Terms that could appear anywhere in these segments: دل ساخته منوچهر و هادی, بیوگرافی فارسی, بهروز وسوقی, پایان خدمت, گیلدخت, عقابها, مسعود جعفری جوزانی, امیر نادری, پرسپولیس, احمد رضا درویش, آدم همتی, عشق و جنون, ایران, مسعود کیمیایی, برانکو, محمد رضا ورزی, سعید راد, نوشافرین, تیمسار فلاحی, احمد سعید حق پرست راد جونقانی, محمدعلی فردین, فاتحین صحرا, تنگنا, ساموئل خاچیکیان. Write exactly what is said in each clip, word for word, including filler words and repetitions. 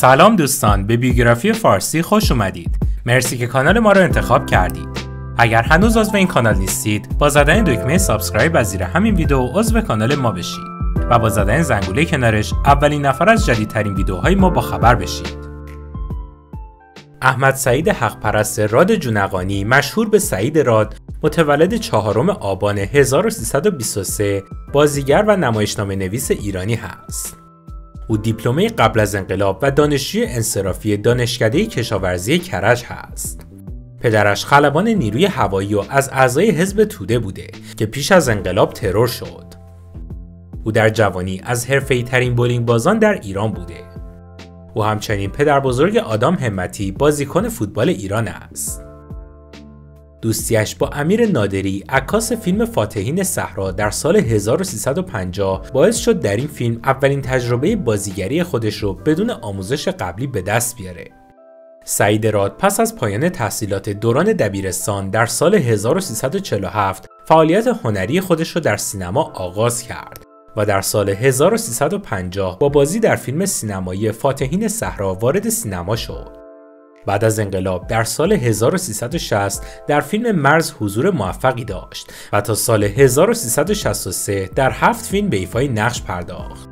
سلام دوستان، به بیوگرافی فارسی خوش اومدید. مرسی که کانال ما رو انتخاب کردید. اگر هنوز عضو این کانال نیستید، با زدن دکمه سابسکرایب از زیر همین ویدیو عضو کانال ما بشید و با زدن زنگوله کنارش اولین نفر از جدیدترین ویدیوهای ما با خبر بشید. احمد سعید حق پرست راد جونقانی، مشهور به سعید راد، متولد چهارم آبان هزار و سیصد و بیست و سه، بازیگر و نمایشنامه نویس ایرانی هست. او دیپلمه قبل از انقلاب و دانشجوی انصرافی دانشکده کشاورزی کرج هست. پدرش خلبان نیروی هوایی و از اعضای حزب توده بوده که پیش از انقلاب ترور شد. او در جوانی از حرفه‌ای ترین بولینگ بازان در ایران بوده. او همچنین پدر بزرگ آدم همتی، بازیکن فوتبال ایران است. دوستیش با امیر نادری، عکاس فیلم فاتحین صحرا، در سال هزار و سیصد و پنجاه باعث شد در این فیلم اولین تجربه بازیگری خودش رو بدون آموزش قبلی به دست بیاره. سعید راد پس از پایان تحصیلات دوران دبیرستان در سال هزار و سیصد و چهل و هفت فعالیت هنری خودش رو در سینما آغاز کرد و در سال هزار و سیصد و پنجاه با بازی در فیلم سینمایی فاتحین صحرا وارد سینما شد. بعد از انقلاب در سال هزار و سیصد و شصت در فیلم مرز حضور موفقی داشت و تا سال هزار و سیصد و شصت و سه در هفت فیلم به ایفای نقش پرداخت.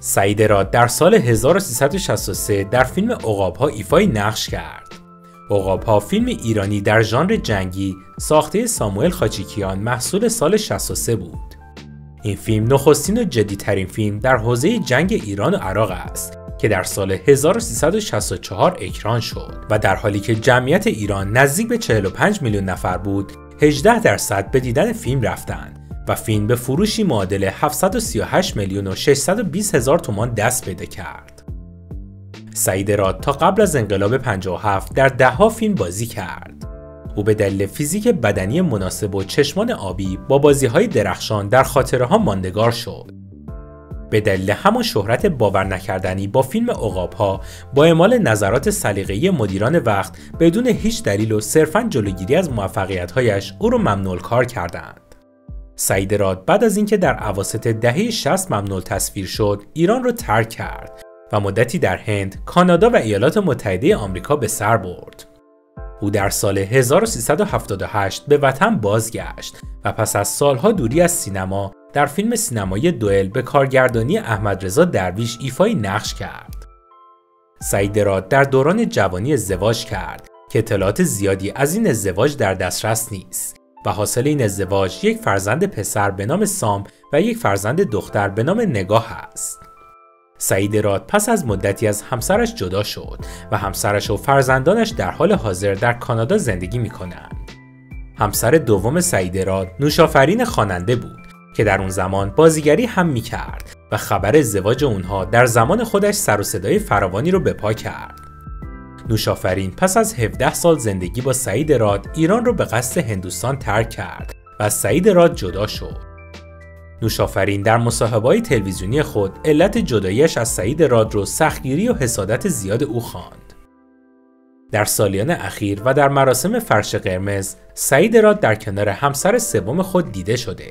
سعید راد در سال هزار و سیصد و شصت و سه در فیلم عقابها ایفای نقش کرد. عقابها فیلم ایرانی در ژانر جنگی ساخته ساموئل خاچیکیان محصول سال شصت و سه بود. این فیلم نخستین و جدی‌ترین فیلم در حوزه جنگ ایران و عراق است که در سال هزار و سیصد و شصت و چهار اکران شد و در حالی که جمعیت ایران نزدیک به چهل و پنج میلیون نفر بود، هجده درصد به دیدن فیلم رفتند و فیلم به فروشی معادل هفتصد و سی و هشت میلیون و ششصد و بیست هزار تومان دست پیدا کرد. سعید راد تا قبل از انقلاب پنجاه و هفت در ده‌ها فیلم بازی کرد. او به دلیل فیزیک بدنی مناسب و چشمان آبی با بازی‌های درخشان در خاطره‌ها ماندگار شد. به دلیل همان شهرت باور نکردنی با فیلم عقابها، با اعمال نظرات سلیقه‌ای مدیران وقت بدون هیچ دلیل و صرفاً جلوگیری از موفقیت‌هایش او را ممنوع کار کردند. سعید راد بعد از اینکه در اواسط دهه شصت ممنوع تصویر شد، ایران را ترک کرد و مدتی در هند، کانادا و ایالات متحده آمریکا به سر برد. او در سال هزار و سیصد و هفتاد و هشت به وطن بازگشت و پس از سالها دوری از سینما در فیلم سینمایی دوئل به کارگردانی احمد رضا درویش ایفای نقش کرد. سعید راد در دوران جوانی ازدواج کرد که اطلاعات زیادی از این ازدواج در دسترس نیست و حاصل این ازدواج یک فرزند پسر به نام سام و یک فرزند دختر به نام نگاه است. سعید راد پس از مدتی از همسرش جدا شد و همسرش و فرزندانش در حال حاضر در کانادا زندگی می کنند. همسر دوم سعید راد نوشافرین خواننده بود که در اون زمان بازیگری هم می کرد و خبر ازدواج اونها در زمان خودش سر و صدای فراوانی رو به پا کرد. نوشافرین پس از هفده سال زندگی با سعید راد ایران رو به قصد هندوستان ترک کرد و سعید راد جدا شد. نوشافرین در مصاحبه‌های تلویزیونی خود علت جداییش از سعید راد رو سختگیری و حسادت زیاد او خواند. در سالیان اخیر و در مراسم فرش قرمز، سعید راد در کنار همسر سوم خود دیده شده.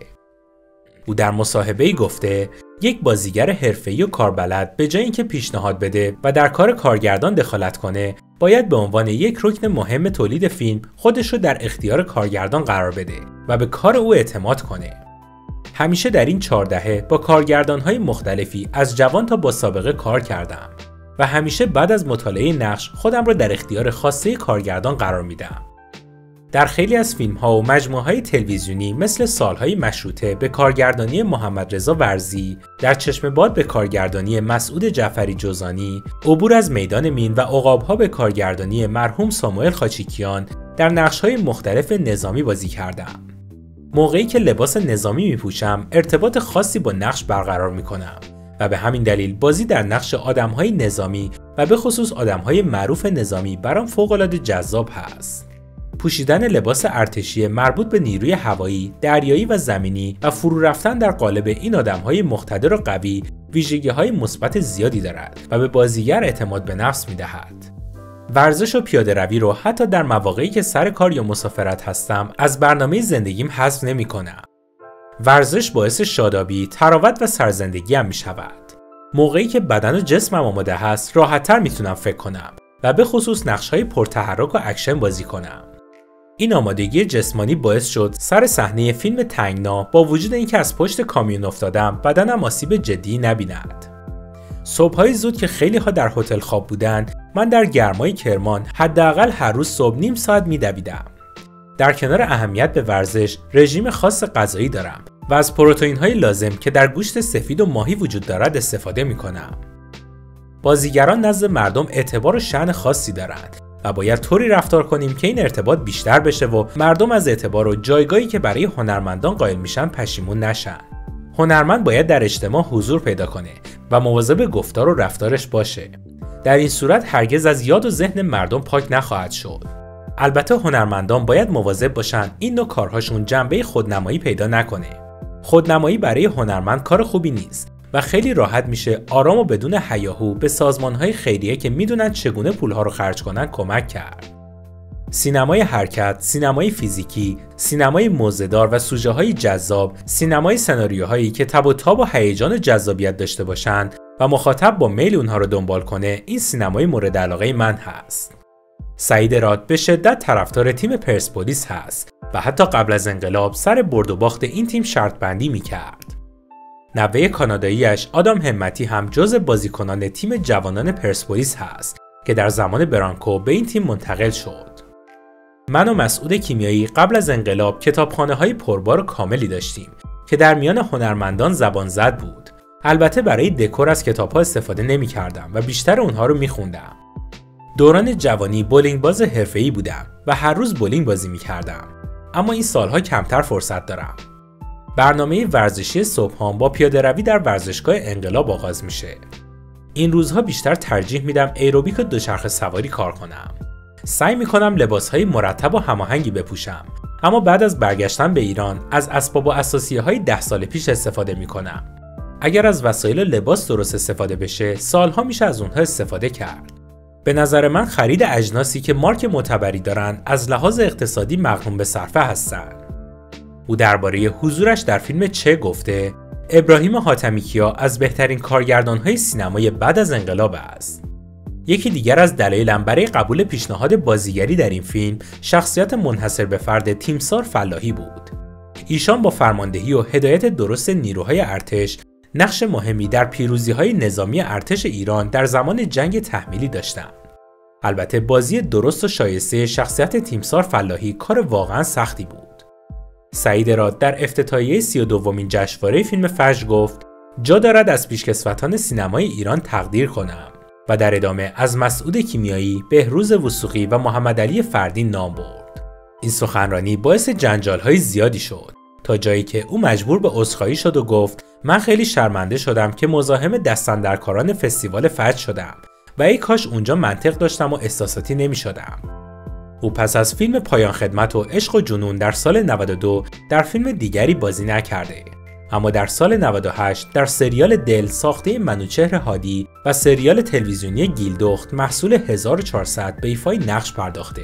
او در مصاحبه‌ای گفته: یک بازیگر حرفه‌ای و کاربلد به جای اینکه پیشنهاد بده و در کار کارگردان دخالت کنه، باید به عنوان یک رکن مهم تولید فیلم خودش رو در اختیار کارگردان قرار بده و به کار او اعتماد کنه. همیشه در این چهار دهه با کارگردان‌های مختلفی از جوان تا با سابقه کار کردم و همیشه بعد از مطالعه نقش خودم را در اختیار خاصه کارگردان قرار میدم. در خیلی از فیلم‌ها و مجموعه‌های تلویزیونی مثل سالهای مشروطه به کارگردانی محمد رضا ورزی، در چشم باد به کارگردانی مسعود جعفری جوزانی، عبور از میدان مین و عقابها به کارگردانی مرحوم ساموئل خاچیکیان در نقش‌های مختلف نظامی بازی کردم. موقعی که لباس نظامی میپوشم ارتباط خاصی با نقش برقرار میکنم و به همین دلیل بازی در نقش آدمهای نظامی و به خصوص آدمهای معروف نظامی برام فوق‌العاده جذاب هست. پوشیدن لباس ارتشی مربوط به نیروی هوایی، دریایی و زمینی و فرو رفتن در قالب این آدمهای مقتدر و قوی ویژگی‌های مثبت زیادی دارد و به بازیگر اعتماد به نفس میدهد. ورزش و پیاده روی رو حتی در مواقعی که سر کار یا مسافرت هستم از برنامه زندگیم حذف نمی کنم. ورزش باعث شادابی، تراوت و سرزندگی هم می شود. موقعی که بدن و جسمم آماده هست راحت‌تر میتونم فکر کنم و به خصوص نقش‌های پرتحرک و اکشن بازی کنم. این آمادگی جسمانی باعث شد سر صحنه فیلم تنگنا با وجود اینکه از پشت کامیون افتادم بدنم آسیب جدی نبیند. صبح‌های زود که خیلی ها در هتل خواب بودن، من در گرمای کرمان حداقل هر روز صبح نیم ساعت میدویدم. در کنار اهمیت به ورزش، رژیم خاص غذایی دارم و از پروتئین‌های لازم که در گوشت سفید و ماهی وجود دارد استفاده می‌کنم. بازیگران نزد مردم اعتبار و شأن خاصی دارند و باید طوری رفتار کنیم که این ارتباط بیشتر بشه و مردم از اعتبار و جایگاهی که برای هنرمندان قائل میشن پشیمون نشن. هنرمند باید در اجتماع حضور پیدا کنه و مواظب گفتار و رفتارش باشه. در این صورت هرگز از یاد و ذهن مردم پاک نخواهد شد. البته هنرمندان باید مواظب باشن این نوع کارهاشون جنبه خودنمایی پیدا نکنه. خودنمایی برای هنرمند کار خوبی نیست و خیلی راحت میشه آرام و بدون هیاهو به سازمانهای خیریه که میدونن چگونه پولها رو خرج کنن کمک کرد. سینمای حرکت، سینمای فیزیکی، سینمای موزه‌دار و سوژه‌های جذاب، سینمای سناریوهایی که تب و تاب و هیجان جذابیت داشته باشند و مخاطب با میل اونها رو دنبال کنه، این سینمای مورد علاقه من هست. سعید راد به شدت طرفدار تیم پرسپولیس هست و حتی قبل از انقلاب سر برد و باخت این تیم شرط بندی می‌کرد. نوه کانادایی‌اش آدم همتی هم جزو بازیکنان تیم جوانان پرسپولیس هست که در زمان برانکو به این تیم منتقل شد. من و مسعود کیمیایی قبل از انقلاب کتابخانه‌های پربار و کاملی داشتیم که در میان هنرمندان زبان زد بود. البته برای دکور از کتاب‌ها استفاده نمی‌کردم و بیشتر اونها رو می‌خوندم. دوران جوانی بولینگ باز حرفه‌ای بودم و هر روز بولینگ بازی می‌کردم. اما این سال‌ها کمتر فرصت دارم. برنامه ورزشی صبحام با پیاده‌روی در ورزشگاه انقلاب آغاز میشه. این روزها بیشتر ترجیح میدم ایروبیک و دوچرخه سواری کار کنم. سعی میکنم لباسهای مرتب و هماهنگی بپوشم، اما بعد از برگشتن به ایران از اسباب و اساسیه های ده سال پیش استفاده میکنم. اگر از وسایل لباس درست استفاده بشه سالها میشه از اونها استفاده کرد. به نظر من خرید اجناسی که مارک معتبری دارن از لحاظ اقتصادی مقرون به صرفه هستن. او درباره حضورش در فیلم چه گفته؟ ابراهیم حاتمی‌کیا از بهترین کارگردانهای سینمای بعد از انقلاب است. یکی دیگر از دلایلم برای قبول پیشنهاد بازیگری در این فیلم شخصیت منحصر به فرد تیمسار فلاحی بود. ایشان با فرماندهی و هدایت درست نیروهای ارتش نقش مهمی در پیروزی‌های نظامی ارتش ایران در زمان جنگ تحمیلی داشتند. البته بازی درست و شایسته شخصیت تیمسار فلاحی کار واقعا سختی بود. سعید راد در افتتاحیه سی و دومین جشنواره فیلم فجر گفت: جا دارد از پیشکسوتان سینمای ایران تقدیر کنم. و در ادامه از مسعود کیمیایی، بهروز وسوقی و محمدعلی فردین نام برد. این سخنرانی باعث جنجال‌های زیادی شد تا جایی که او مجبور به عذرخواهی شد و گفت: من خیلی شرمنده شدم که مزاحم دستاندرکاران فستیوال فجر شدم و ای کاش اونجا منطق داشتم و احساساتی نمی‌شدم. او پس از فیلم پایان خدمت و عشق و جنون در سال نود و دو در فیلم دیگری بازی نکرده، اما در سال نود و هشت در سریال دل ساخته منوچهر و هادی و سریال تلویزیونی گیلدخت محصول هزار و چهارصد به ایفای نقش پرداخته.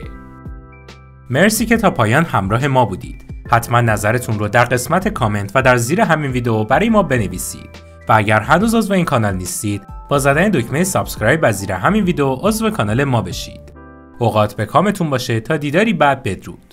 مرسی که تا پایان همراه ما بودید. حتما نظرتون رو در قسمت کامنت و در زیر همین ویدیو برای ما بنویسید و اگر هنوز عضو این کانال نیستید با زدن دکمه سابسکرایب از زیر همین ویدیو عضو کانال ما بشید. اوقات به کامتون باشه تا دیداری بعد بدرود.